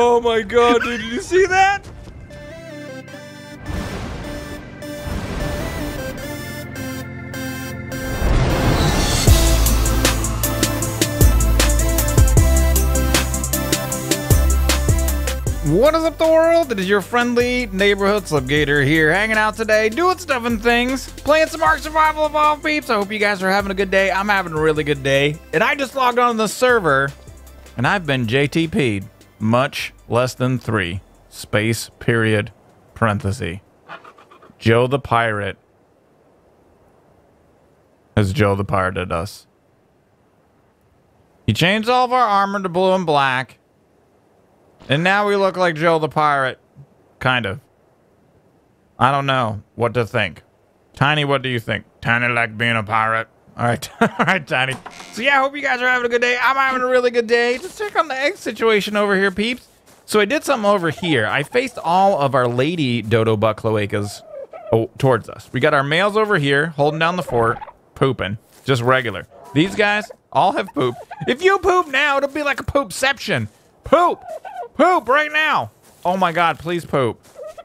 Oh my god, did you see that? What is up the world? It is your friendly neighborhood Slipgator here, hanging out today, doing stuff and things, playing some Ark Survival Evolved, peeps. I hope you guys are having a good day. I'm having a really good day. And I just logged on to the server, and I've been JTP'd. Much less than 3. Space period parenthesis. Joe the pirate. Has Joe the pirated us. He changed all of our armor to blue and black. And now we look like Joe the pirate. Kind of. I don't know what to think. Tiny, what do you think? Tiny like being a pirate. Alright, alright, Tiny. So yeah, I hope you guys are having a good day. I'm having a really good day. Just check on the egg situation over here, peeps. So I did something over here. I faced all of our lady dodo buck cloacas towards us. We got our males over here, holding down the fort, pooping. Just regular. These guys all have poop. If you poop now, it'll be like a poopception. Poop! Poop right now! Oh my god, please poop.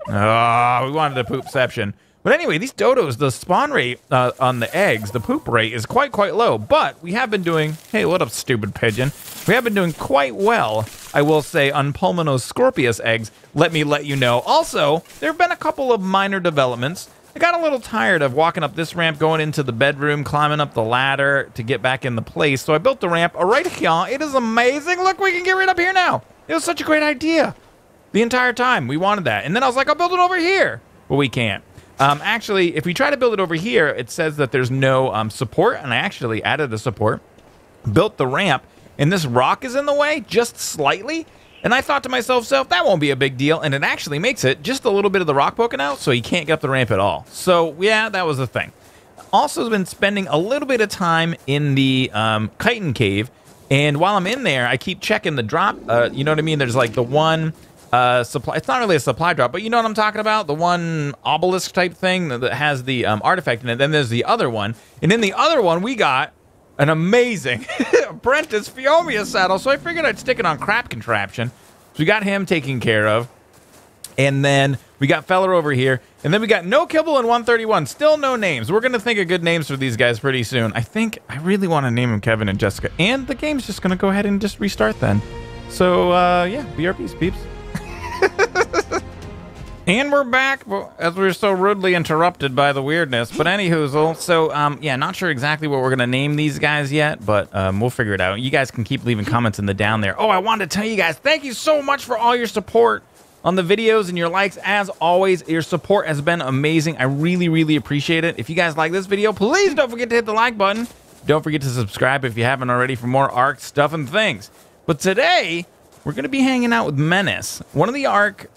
Oh, we wanted a poopception. But anyway, these dodos, the spawn rate on the eggs, the poop rate is quite low. But we have been doing, hey, what up, stupid pigeon? We have been doing quite well, I will say, on Pulmonoscorpius eggs. Let me let you know. Also, there have been a couple of minor developments. I got a little tired of walking up this ramp, going into the bedroom, climbing up the ladder to get back in the place. So I built the ramp right here. It is amazing. Look, we can get right up here now. It was such a great idea. The entire time, we wanted that. And then I was like, I'll build it over here. But we can't. Actually, if we try to build it over here, it says that there's no support. And I actually added the support, built the ramp, and this rock is in the way just slightly. And I thought to myself, that won't be a big deal. And it actually makes it just a little bit of the rock poking out, so you can't get up the ramp at all. So, yeah, that was the thing. Also, I've been spending a little bit of time in the Chitin Cave. And while I'm in there, I keep checking the drop. You know what I mean? There's like the one supply. It's not really a supply drop, but you know what I'm talking about? The one obelisk type thing that has the artifact in it. Then there's the other one. And in the other one, we got an amazing Apprentice Fiomia saddle, so I figured I'd stick it on Crap Contraption. So we got him taken care of, and then we got Feller over here, and then we got No Kibble and 131. Still no names. We're gonna think of good names for these guys pretty soon. I think I really want to name them Kevin and Jessica, and the game's just gonna go ahead and just restart then. So yeah, BRPs, peeps. And we're back, as we were so rudely interrupted by the weirdness. But anywhoozle, so, yeah, not sure exactly what we're going to name these guys yet, but we'll figure it out. You guys can keep leaving comments in the down there. Oh, I wanted to tell you guys, thank you so much for all your support on the videos and your likes. As always, your support has been amazing. I really, really appreciate it. If you guys like this video, please don't forget to hit the like button. Don't forget to subscribe if you haven't already for more Ark stuff and things. But today, we're going to be hanging out with Menace, one of the Ark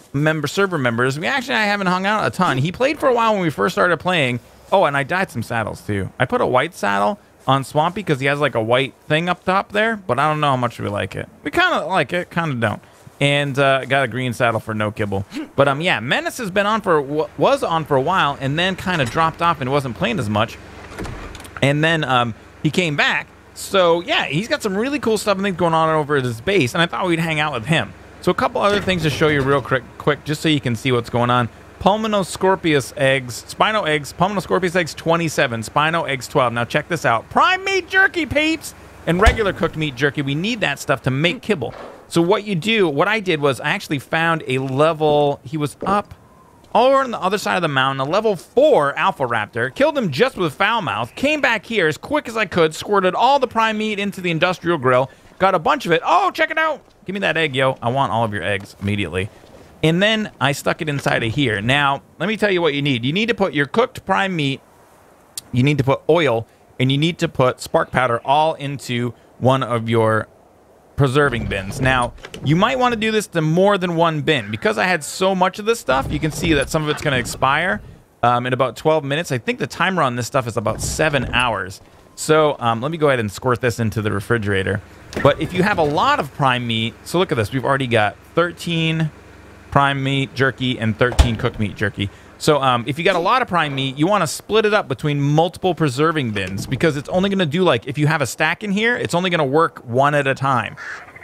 server members. We actually haven't hung out a ton. He played for a while when we first started playing. Oh, and I dyed some saddles, too. I put a white saddle on Swampy because he has, like, a white thing up top there. But I don't know how much we like it. We kind of like it, kind of don't. And got a green saddle for No Kibble. But, yeah, Menace has been on for, was on for a while and then kind of dropped off and wasn't playing as much. And then he came back. So, yeah, he's got some really cool stuff and things going on over at his base, and I thought we'd hang out with him. So a couple other things to show you real quick just so you can see what's going on. Pulmonoscorpius eggs, Spino eggs, Pulmonoscorpius eggs 27, Spino eggs 12. Now check this out. Prime meat jerky, peeps, and regular cooked meat jerky. We need that stuff to make kibble. So what you do, what I did was I actually found a level, he was up over on the other side of the mountain, a level 4 Alpha Raptor, killed him just with foul mouth, came back here as quick as I could, squirted all the prime meat into the industrial grill, got a bunch of it. Oh, check it out. Give me that egg, yo. I want all of your eggs immediately. And then I stuck it inside of here. Now, let me tell you what you need. You need to put your cooked prime meat, you need to put oil, and you need to put spark powder all into one of your preserving bins. Now, you might want to do this to more than one bin. Because I had so much of this stuff, you can see that some of it's going to expire in about 12 minutes. I think the timer on this stuff is about 7 hours. So let me go ahead and squirt this into the refrigerator. But if you have a lot of prime meat, so look at this. We've already got 13 prime meat jerky and 13 cooked meat jerky. So if you got a lot of prime meat, you want to split it up between multiple preserving bins because it's only going to do, like, if you have a stack in here, it's only going to work one at a time.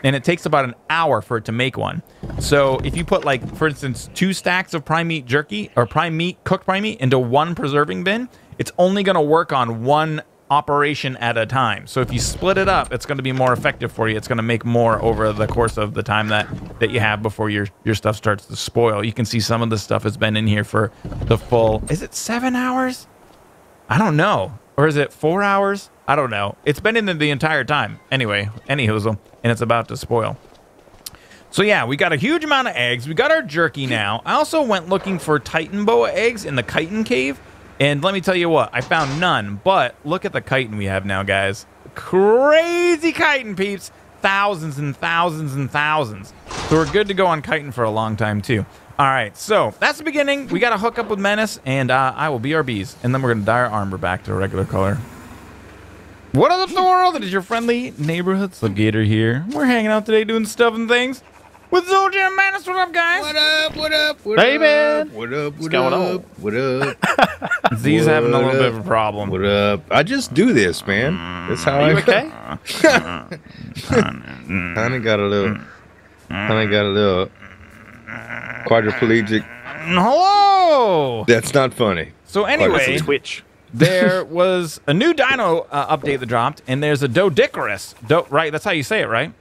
and it takes about an hour for it to make one. So if you put, like, for instance, 2 stacks of prime meat jerky or prime meat, cooked prime meat, into 1 preserving bin, it's only going to work on 1 operation at a time. So if you split it up, it's going to be more effective for you. It's going to make more over the course of the time that you have before your stuff starts to spoil. You can see some of the stuff has been in here for the full, is it 7 hours? I don't know. Or is it 4 hours? I don't know. It's been in there the entire time. Anyway, any hoozle, and it's about to spoil. So yeah, we got a huge amount of eggs. We got our jerky now. I also went looking for chitin boa eggs in the chitin cave. And let me tell you what, I found none, but look at the chitin we have now, guys. Crazy chitin, peeps. Thousands and thousands and thousands. So we're good to go on chitin for a long time, too. All right, so that's the beginning. We got to hook up with Menace, and I will BRBs. And then we're going to dye our armor back to a regular color. What up, the world? It is your friendly neighborhood Slipgator here. We're hanging out today doing stuff and things with Zoja and Menace. What up, guys? What up, what up, what hey, up? Man. What up, what up, on? What up? Z's having a little bit of a problem. What up? I just do this, man. That's how I okay? I got a little quadriplegic. Hello! That's not funny. So anyway, Twitch. There was a new dino update that dropped, and there's a Dodicarus. Right, that's how you say it, right?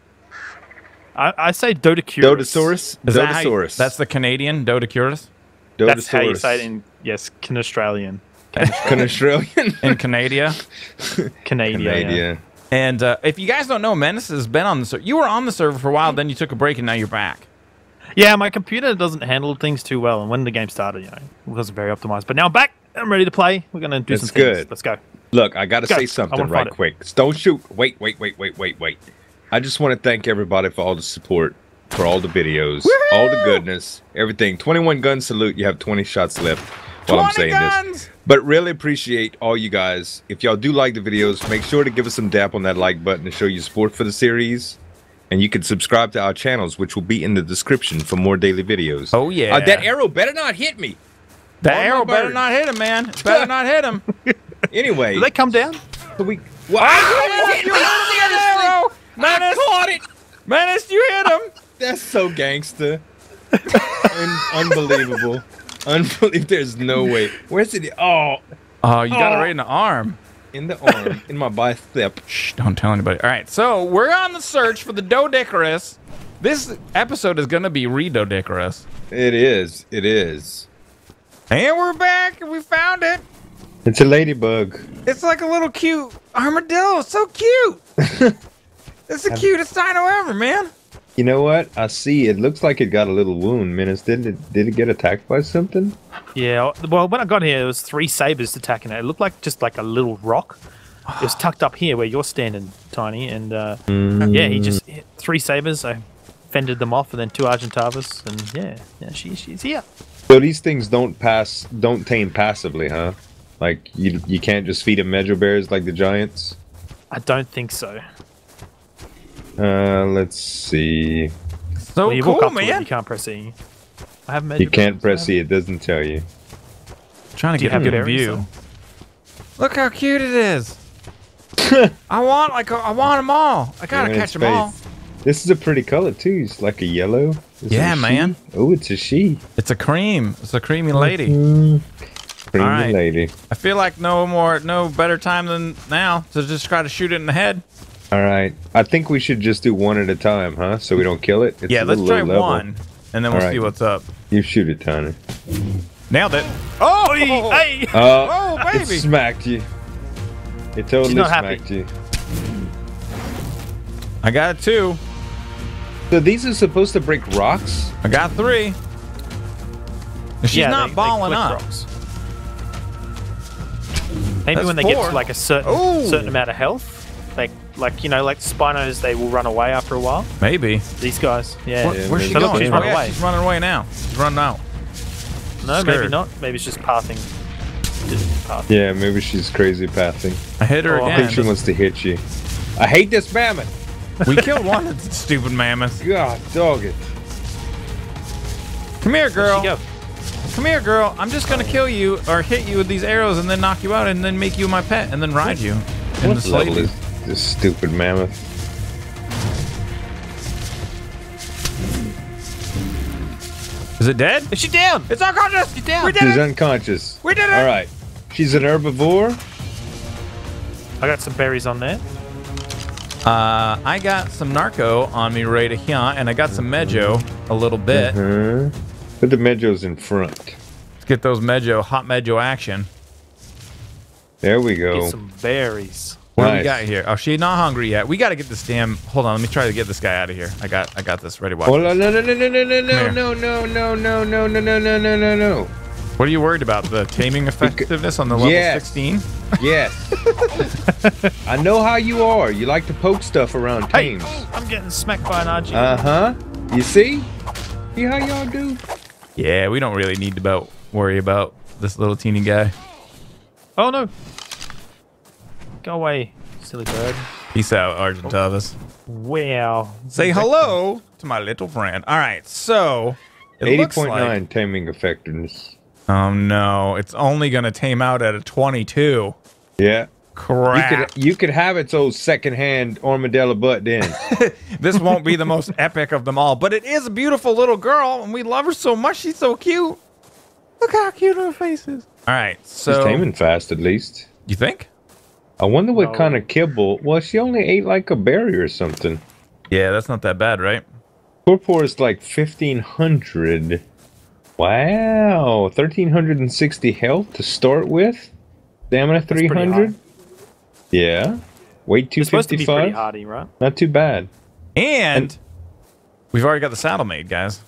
I say Dodicurus. Dodosaurus? Dodosaurus. That's the Canadian, Dodicurus? Dodosaurus. That's how you say it in, yes, Australian. Australian? In Canada. Canada. Yeah. And if you guys don't know, Menace has been on the server. You were on the server for a while, then you took a break, and now you're back. Yeah, my computer doesn't handle things too well, and when the game started, you know, it wasn't very optimized. But now I'm back. I'm ready to play. We're going to do some things. Let's go. Look, I got to say something right quick. Don't shoot. Wait. I just want to thank everybody for all the support, for all the videos, all the goodness, everything. 21 gun salute. You have 20 shots left while I'm saying this. But really appreciate all you guys. If y'all do like the videos, make sure to give us some dap on that like button to show your support for the series. And you can subscribe to our channels, which will be in the description for more daily videos. Oh, yeah. That arrow better not hit me. That arrow better not hit him, man. Better not hit him. Anyway. Did they come down? I hit the arrow. Menace, caught it. Menace, you hit him. That's so gangster. Unbelievable. Unbelievable. There's no way. Where's it? Oh. Oh, you got it right in the arm. In the arm, in my bicep. Shh, don't tell anybody. All right, so we're on the search for the Dodicarus. This episode is going to be re-Dodicarus. It is. It is. And we're back, and we found it. It's a ladybug. It's like a little cute armadillo. It's so cute. It's the cutest dino ever, man. You know what? I see. It looks like it got a little wound, Menace. Did it get attacked by something? Yeah. Well, when I got here, there was 3 sabers attacking it. It looked like just like a little rock. It was tucked up here where you're standing, Tiny. And yeah, he just hit 3 sabers. I fended them off, and then 2 Argentavas. And yeah, she's here. So these things don't tame passively, huh? Like you can't just feed them medjool bears like the giants. I don't think so. Let's see. So well, cool, man! You can't press E. I have you can't press E. It doesn't tell you. I'm trying to get a good view. Look how cute it is. I want them all. I gotta catch them all. This is a pretty color too. It's like a yellow. Yeah, man. Oh, it's a she. It's a cream. It's a creamy lady. Creamy lady. I feel like no better time than now to just try to shoot it in the head. All right. I think we should just do one at a time, huh? So we don't kill it. It's yeah, let's try one, and then we'll see what's up. You shoot it, Tiny. Nailed it. Oh, hey. Oh, baby. It smacked you. It totally smacked you. I got 2. So these are supposed to break rocks? I got 3. She's not balling up. Maybe that's when they 4. Get to like a certain amount of health. Like, you know, like spinos, they will run away after a while. Maybe. These guys. Yeah. Where's she going? She's running away. She's running away now. She's running out. No, maybe not. Maybe it's just pathing. Yeah, maybe she's crazy pathing. I hit her again. I think she wants to hit you. I hate this mammoth. We killed one of the stupid mammoth. God, dog it. Come here, girl. Come here, girl. I'm just going to kill you or hit you with these arrows and then knock you out and then make you my pet and then ride you. What level is this stupid mammoth? Is it dead? Is she down? It's unconscious. She's down. We did it. She's unconscious. We did it. All right. She's an herbivore. I got some berries on there. I got some narco on me right here, and I got some mejo a little bit. Put the mejos in front. Let's get those mejo, hot mejo action. There we go. Get some berries. What do we got here? Oh, she's not hungry yet. We got to get this damn. Hold on, let me try to get this guy out of here. I got this. Ready? Watch. Oh no no no no no no no no no no no no no no no no no. What are you worried about? The taming effectiveness on the level 16? Yes. I know how you are. You like to poke stuff around teams. Hey, I'm getting smacked by an RG. Uh-huh. You see? See how y'all do? Yeah, we don't really need to worry about this little teeny guy. Oh, no. Go away, silly bird. Peace out, Argentavis. Wow. Say hello to my little friend. All right, so it 80.9 looks like taming effectiveness. Oh no, it's only gonna tame out at a 22. Yeah. Crap. You could have its old secondhand armadillo butt then. This won't be the most epic of them all, but it is a beautiful little girl, and we love her so much. She's so cute. Look how cute her face is. All right, so she's taming fast, at least. You think? I wonder what kind of kibble. Well, she only ate like a berry or something. Yeah, that's not that bad, right? Torpor is like 1,500. Wow, 1,360 health to start with. Stamina 300. Yeah. Weight 255. Right? Not too bad. And we've already got the saddle made, guys.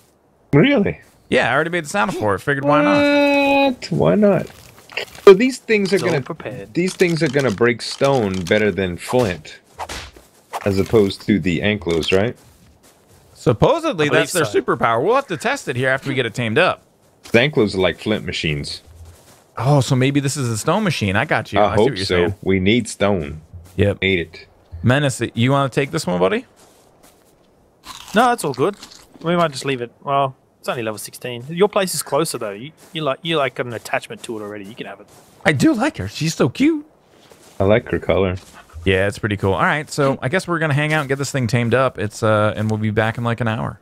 Really? Yeah, I already made the saddle for it. Figured why not? Why not? So these things are gonna break stone better than flint, as opposed to the anklos, right? Supposedly, that's their superpower. We'll have to test it here after we get it tamed up. The anklos are like flint machines. Oh, so maybe this is a stone machine. I got you. I hope so. Saying. We need stone. Yep. Need it. Menace, you want to take this one, buddy? No, that's all good. We might just leave it. Well, it's only level 16. Your place is closer, though. You like got an attachment to it already. You can have it. I do like her. She's so cute. I like her color. Yeah, it's pretty cool. All right, so I guess we're gonna hang out and get this thing tamed up. It's and we'll be back in like an hour.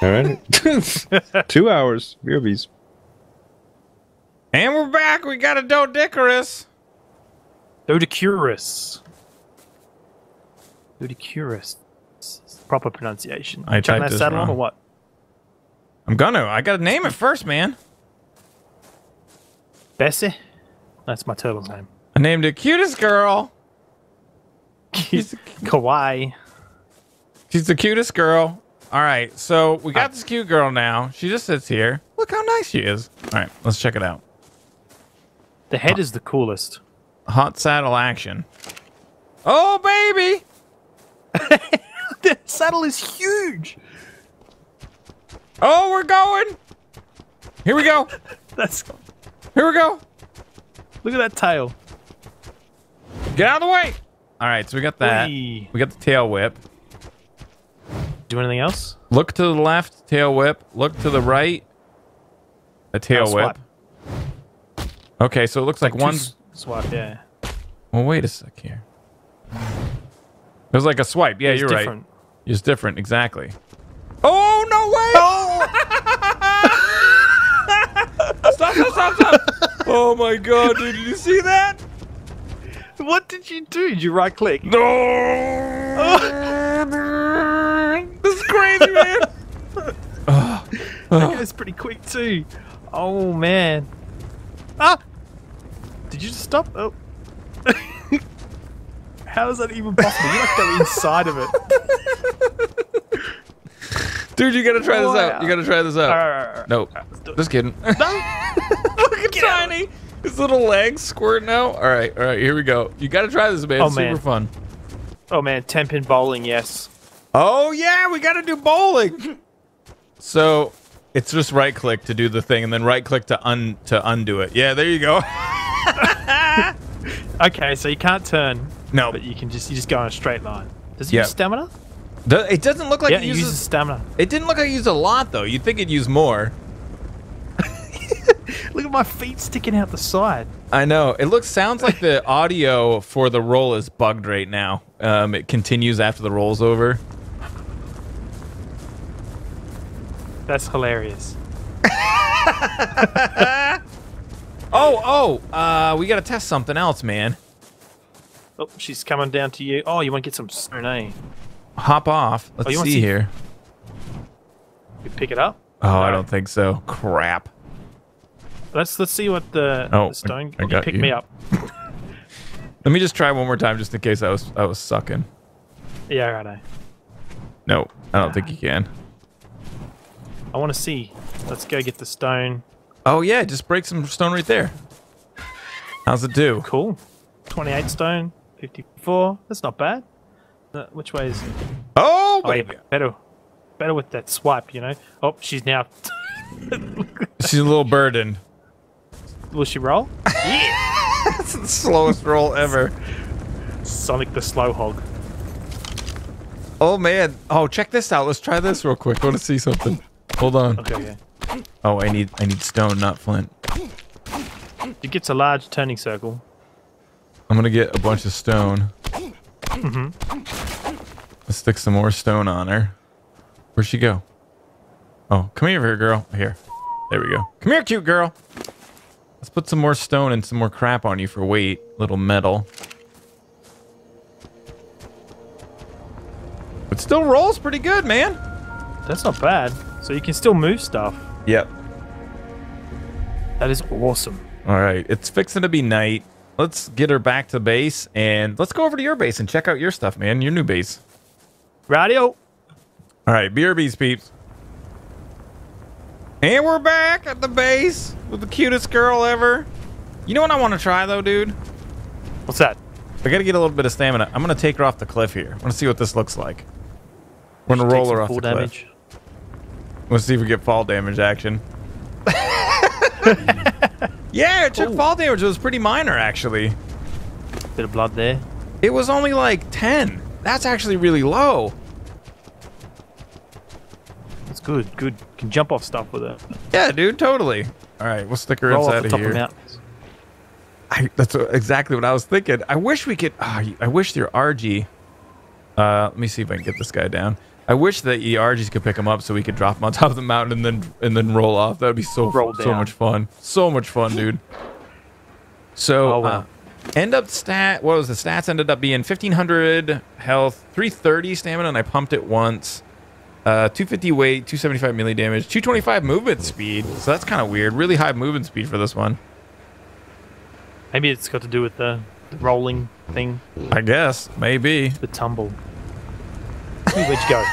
All right, 2 hours. BRBs. And we're back. We got a Dodicurus. Proper pronunciation. I typed that saddle on or what? I'm gonna. I gotta name it first, man. Bessie. That's my turtle's name. I named it Cutest Girl. She's kawaii. She's the cutest girl. All right, so we got this cute girl now. She just sits here. Look how nice she is. All right, let's check it out. The head is the coolest. Hot saddle action. Oh, baby! The saddle is huge. Oh, we're going. Here we go. Here we go. Look at that tail. Get out of the way. All right, so we got that. Wee. We got the tail whip. Do anything else? Look to the left, tail whip. Look to the right, a tail whip. Swipe. Okay, so it looks like one swipe, yeah. Well, wait a sec here. It was like a swipe. Yeah, you're different. Right. It's different, exactly. Oh, no way! Oh. Stop! Oh, my God, dude, did you see that? What did you do? Did you right click? No! Oh. This is crazy, man! That goes pretty quick, too. Oh, man. Ah! Did you just stop? Oh. How is that even possible? You have to go inside of it. Dude, you gotta try this out. You gotta try this out. All right. Nope. Right, just kidding. No! Look at Tiny! His little legs squirting out. All right, here we go. You got to try this, man. Oh, it's super fun. Oh, man, 10-pin bowling, yes. Oh, yeah, we got to do bowling. So it's just right-click to do the thing and then right-click to undo it. Yeah, there you go. Okay, so you can't turn. No. But you just go on a straight line. Does it use stamina? It doesn't look like it uses stamina. It didn't look like it used a lot, though. You'd think it'd use more. Look at my feet sticking out the side. I know. It sounds like the audio for the roll is bugged right now. It continues after the roll's over. That's hilarious. We gotta test something else, man. Oh, she's coming down to you. Oh, you want to get some stone, eh? Hop off. Let's see here. You pick it up? Oh, no. I don't think so. Crap. Let's see what the, the stone. I got you. Pick me up. Let me just try one more time, just in case I was sucking. Yeah, right. No, I don't think you can. I want to see. Let's go get the stone. Oh yeah, just break some stone right there. How's it do? Cool. 28 stone, 54. That's not bad. Which way is it? Oh, wait. Yeah, better with that swipe, you know. Oh, she's now. She's a little burdened. Will she roll? Yeah. That's the slowest roll ever. Sonic the slow hog. Oh man. Oh, check this out. Let's try this real quick. I want to see something. Hold on. Okay. Oh, I need stone, not flint. It gets a large turning circle. I'm gonna get a bunch of stone. Let's stick some more stone on her. Where'd she go? Oh, come here, girl. Here. There we go. Come here, cute girl. Let's put some more stone and some more crap on you for weight. Little metal. It still rolls pretty good, man. That's not bad. So you can still move stuff. Yep. That is awesome. All right. It's fixing to be night. Let's get her back to base, and let's go over to your base and check out your stuff, man. Your new base. Radio. All right. BRBs, peeps. And we're back at the base with the cutest girl ever. You know what I want to try, though, dude? What's that? I got to get a little bit of stamina. I'm going to take her off the cliff here. I want to see what this looks like. We're going to roll her off the cliff. Let's see if we get fall damage action. Yeah, it took fall damage. It was pretty minor, actually. Bit of blood there. It was only like 10. That's actually really low. That's good. Good. Can jump off stuff with it. Yeah, dude, totally. All right, we'll stick her inside of here. That's exactly what I was thinking. I wish we could. I wish your RG. Let me see if I can get this guy down. I wish that the RGs could pick him up so we could drop him on top of the mountain and then roll off. That would be so much fun. So much fun, dude. So end up stat. What was the stats? Ended up being 1,500 health, 330 stamina, and I pumped it once. 250 weight, 275 melee damage, 225 movement speed. So that's kind of weird. Really high movement speed for this one. Maybe it's got to do with the rolling thing. I guess maybe the tumble. Which go?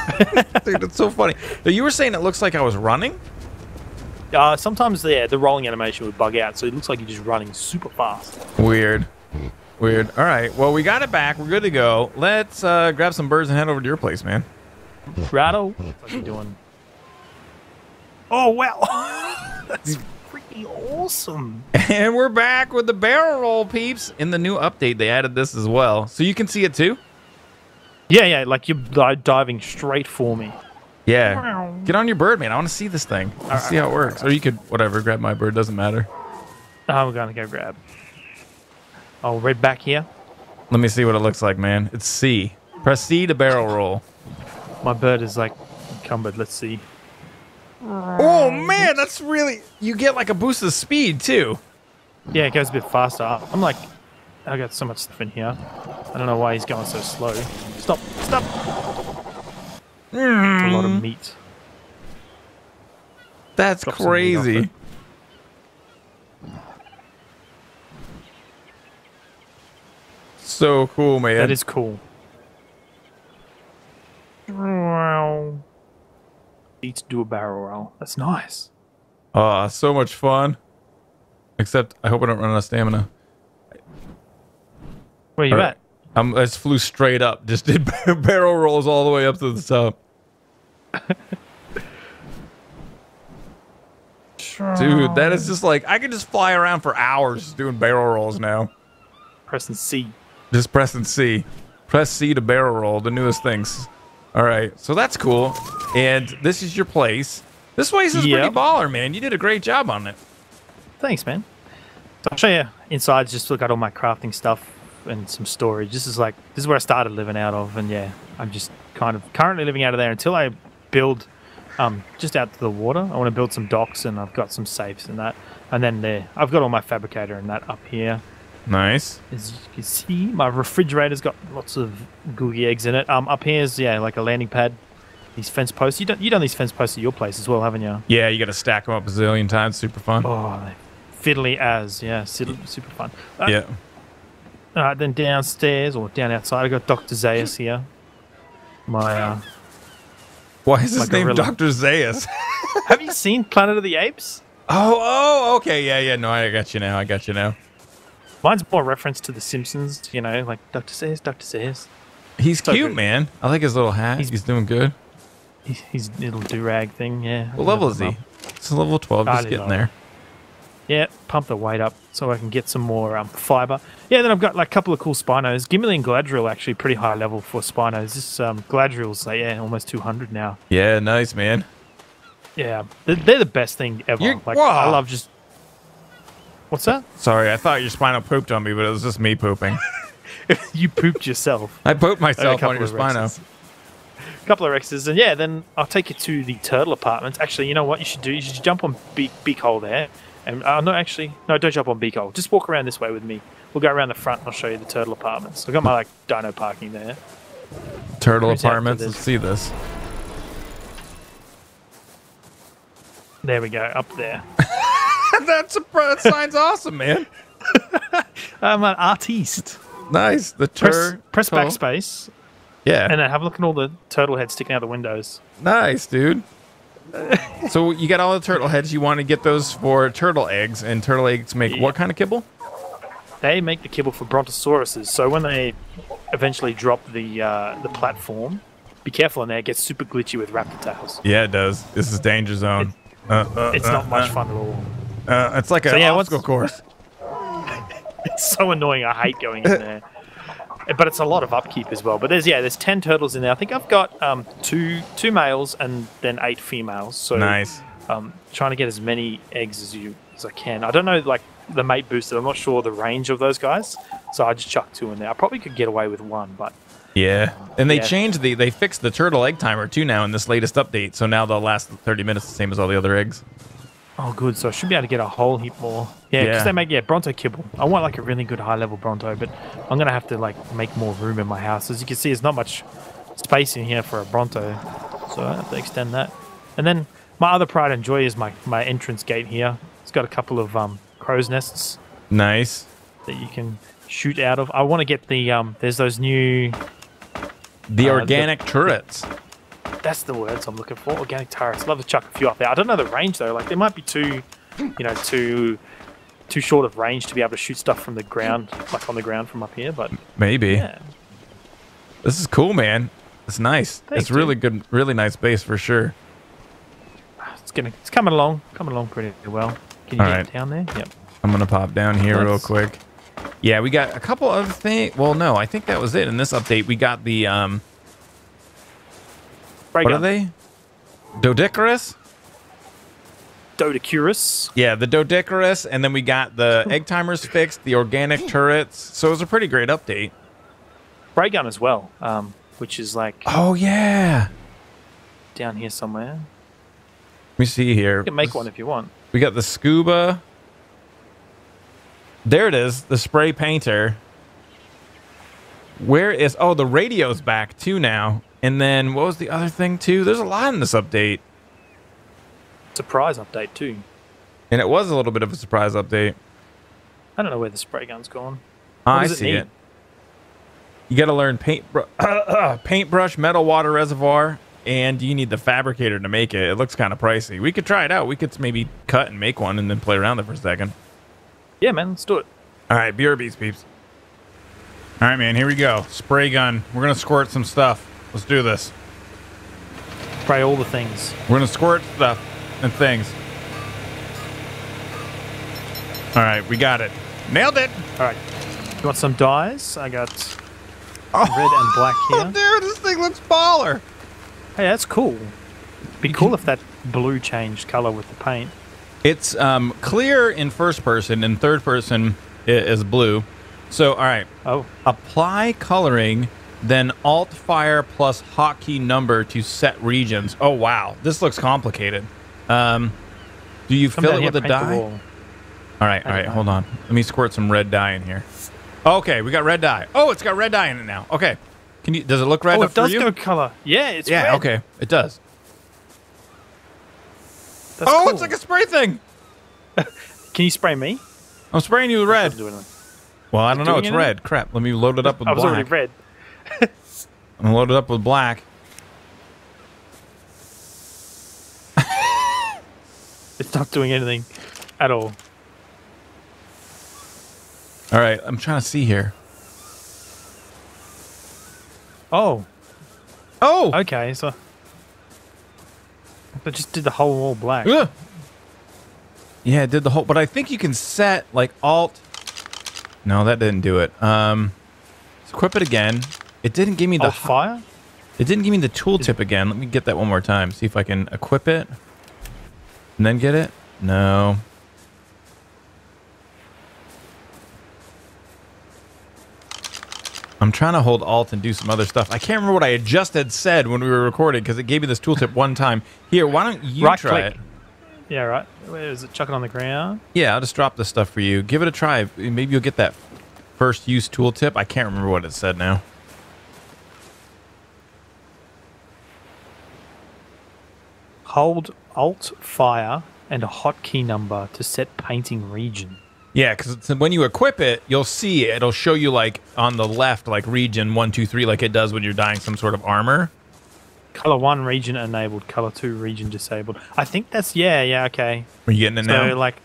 Dude, it's so funny. Now, you were saying it looks like I was running? Sometimes, yeah, the rolling animation would bug out, so it looks like you're just running super fast. Weird. Weird. All right. Well, we got it back. We're good to go. Let's grab some birds and head over to your place, man. Rattle. What are you doing? Oh, wow. That's freaking awesome. And we're back with the barrel roll, peeps. In the new update, they added this as well. So you can see it, too? Yeah, like you're diving straight for me. Yeah. Get on your bird, man. I want to see this thing. Let's see how it works. Or you could, whatever, grab my bird. Doesn't matter. I'm going to go grab. Oh, right back here. Let me see what it looks like, man. It's C. Press C to barrel roll. My bird is, like, encumbered. Let's see. Oh, man, that's really... You get, like, a boost of speed, too. Yeah, it goes a bit faster. I'm like... I got so much stuff in here. I don't know why he's going so slow. Stop! Stop! That's a lot of meat. That's crazy. So cool, man. That is cool. Need to do a barrel roll. That's nice. Ah, so much fun. Except I hope I don't run out of stamina. Where you at? I just flew straight up. Just did barrel rolls all the way up to the top. Dude, that is just like... I could just fly around for hours doing barrel rolls now. Pressing C. Just pressing C. Press C to barrel roll. The newest things. All right. So that's cool. And this is your place. This place is pretty baller, man. You did a great job on it. Thanks, man. So I'll show you inside. Just look at all my crafting stuff. And some storage. This is where I started living out of, and yeah, I'm just kind of currently living out of there until I build just out to the water. I want to build some docks, and I've got some safes and that. And then there, I've got all my fabricator and that up here. Nice. As you can see, my refrigerator's got lots of gooey eggs in it. Up here's, yeah, like a landing pad. These fence posts. You done these fence posts at your place as well, haven't you? Yeah, you got to stack them up a zillion times. Super fun. Oh, fiddly as, yeah, super fun. Yeah. All right, then downstairs or down outside, I got Dr. Zaius here. My. Why is his name Dr. Zaius? Have you seen Planet of the Apes? Oh, okay, yeah. No, I got you now. Mine's more reference to The Simpsons, you know, like Dr. Zaius. He's so cute, man. I like his little hat. He's doing good. He's little do-rag thing, yeah. What level is he? It's level 12, just getting there. Yeah, pump the weight up so I can get some more fiber. Yeah, then I've got like a couple of cool spinos. Gimli and Galadriel actually pretty high level for spinos. This Galadriel's like, yeah, almost 200 now. Yeah, nice, man. Yeah, they're the best thing ever. Like, I love just... What's that? Sorry, I thought your spino pooped on me, but it was just me pooping. You pooped yourself. I pooped myself on your spino. A couple of rexes, and yeah, then I'll take you to the turtle apartments. Actually, you know what you should do? You should jump on Beak Hole there. And no, don't jump on Beak Hole. Just walk around this way with me. We'll go around the front and I'll show you the turtle apartments. I've got my like dino parking there. Turtle apartments, let's see this. There we go, up there. that sign's awesome, man. I'm an artiste. Nice. The turtle. Press backspace. Yeah. And then have a look at all the turtle heads sticking out the windows. Nice, dude. So you got all the turtle heads. You want to get those for turtle eggs, and turtle eggs make what kind of kibble? They make the kibble for brontosauruses. So when they eventually drop the platform, be careful in there. It gets super glitchy with raptor tails. Yeah, it does. This is danger zone. It's not much fun at all. It's like an obstacle course. It's so annoying. I hate going in there. But it's a lot of upkeep as well. But there's 10 turtles in there. I think I've got two males and then 8 females. So nice. Trying to get as many eggs as I can. I don't know like the mate booster. I'm not sure the range of those guys. So I just chucked 2 in there. I probably could get away with 1, but yeah. And they changed they fixed the turtle egg timer too now in this latest update. So now they'll last 30 minutes the same as all the other eggs. Oh, good. So I should be able to get a whole heap more. Yeah, because they make, Bronto kibble. I want, like, a really good high-level Bronto, but I'm going to have to, like, make more room in my house. As you can see, there's not much space in here for a Bronto, so I have to extend that. And then my other pride and joy is my entrance gate here. It's got a couple of crow's nests. Nice. That you can shoot out of. I want to get the, there's those new... The organic turrets. That's the words I'm looking for. Organic turrets. Love to chuck a few up there. I don't know the range though. Like they might be too short of range to be able to shoot stuff from the ground, like on the ground from up here. But maybe. Yeah. This is cool, man. It's nice. Thanks, it's really good. Really nice base for sure. It's coming along pretty well. Can you get down there? Yep. I'm gonna pop down here real quick. Yeah, we got a couple other things. Well, no, I think that was it. In this update, we got the What are they? Dodecarus? Dodecurus. Yeah, the Dodecarus, and then we got the egg timers fixed, the organic turrets. So it was a pretty great update. Ray gun as well, which is like... Oh, yeah. Down here somewhere. Let me see here. You can make one if you want. We got the scuba. There it is, the spray painter. Where is... Oh, the radio's back, too, now. And then, what was the other thing, too? There's a lot in this update. Surprise update, too. And it was a little bit of a surprise update. I don't know where the spray gun's gone. I see it. You got to learn paintbrush, metal water reservoir, and you need the fabricator to make it. It looks kind of pricey. We could try it out. We could maybe cut and make one and then play around there for a second. Yeah, man. Let's do it. All right. BRBs, peeps. All right, man. Here we go. Spray gun. We're going to squirt some stuff. Let's do this. Spray all the things. We're gonna squirt stuff and things. All right, we got it. Nailed it. All right, got some dyes. I got red and black here. Dude, this thing looks baller. Hey, that's cool. It'd be cool if that blue changed color with the paint. It's clear in first person, and third person is blue. So, all right. Oh. Apply coloring Then alt fire plus hotkey number to set regions. Oh, wow. This looks complicated. Do you fill it with a dye? All right, hold on. Let me squirt some red dye in here. Okay, we got red dye. Oh, it's got red dye in it now. Okay. Can you? Does it look red up for you? Oh, it does go color. Yeah, it's red. Yeah, okay. It does. That's cool. It's like a spray thing. Can you spray me? I'm spraying you with red. Well, I don't know. It's red. Crap. Let me load it up with black. I was already red. I'm loaded up with black. It's not doing anything at all. All right, I'm trying to see here. Oh. Okay, so I just did the whole wall black. Ugh. Yeah, it did the whole. But I think you can set like alt. No, that didn't do it. Let's equip it again. It didn't give me the fire. It didn't give me the tooltip again. Let me get that one more time. See if I can equip it and then get it. No. I'm trying to hold alt and do some other stuff. I can't remember what I just had said when we were recording because it gave me this tooltip one time. Here, why don't you try it? Yeah, right. Where is it? Chuck it on the ground. Yeah, I'll just drop this stuff for you. Give it a try. Maybe you'll get that first use tooltip. I can't remember what it said now. Hold alt fire and a hotkey number to set painting region. Yeah, because when you equip it, you'll see it'll show you like on the left, like region 1, 2, 3, like it does when you're dyeing some sort of armor. Color 1 region enabled, color 2 region disabled. I think that's yeah, okay. Are you getting it now? So like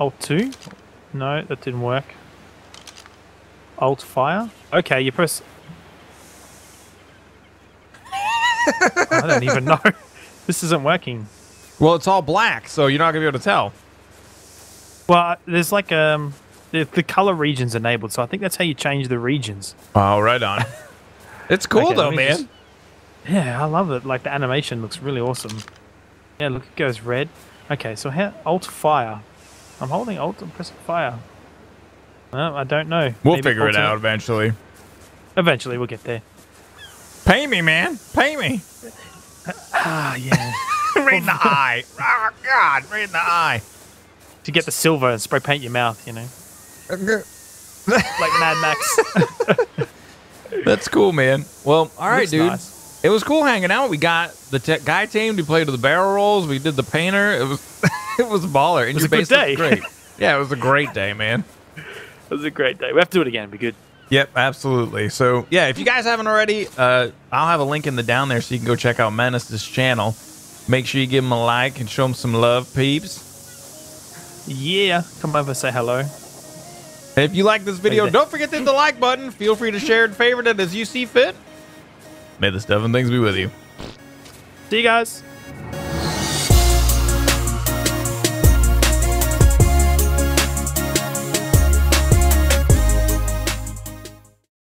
alt 2? No, that didn't work. Alt fire? Okay, you press. I don't even know. This isn't working. Well, it's all black, so you're not going to be able to tell. Well, there's like the color region's enabled, so I think that's how you change the regions. Oh, right on. It's cool, okay, though, man. Yeah, I love it. Like, the animation looks really awesome. Yeah, look, it goes red. Okay, so how... Alt fire. I'm holding alt and pressing fire. No, I don't know. We'll figure it out eventually. Eventually, we'll get there. Pay me, man. Pay me. Ah, yeah. Right in the eye. Oh, God. Right in the eye. To get the silver and spray paint your mouth, you know. Like Mad Max. That's cool, man. Well, all right, dude. Nice. It was cool hanging out. We got the guy tamed. We played with the barrel rolls. We did the painter. It was a baller. And it was a good day. Great. Yeah, it was a great day, man. It was a great day. We have to do it again. It'd be good. Yep, absolutely. So, yeah, if you guys haven't already, I'll have a link in the down there so you can go check out Menace's channel. Make sure you give him a like and show him some love, peeps. Yeah, come over and say hello. If you like this video, don't forget to hit the like button. Feel free to share and favorite it as you see fit. May the stuff and things be with you. See you guys.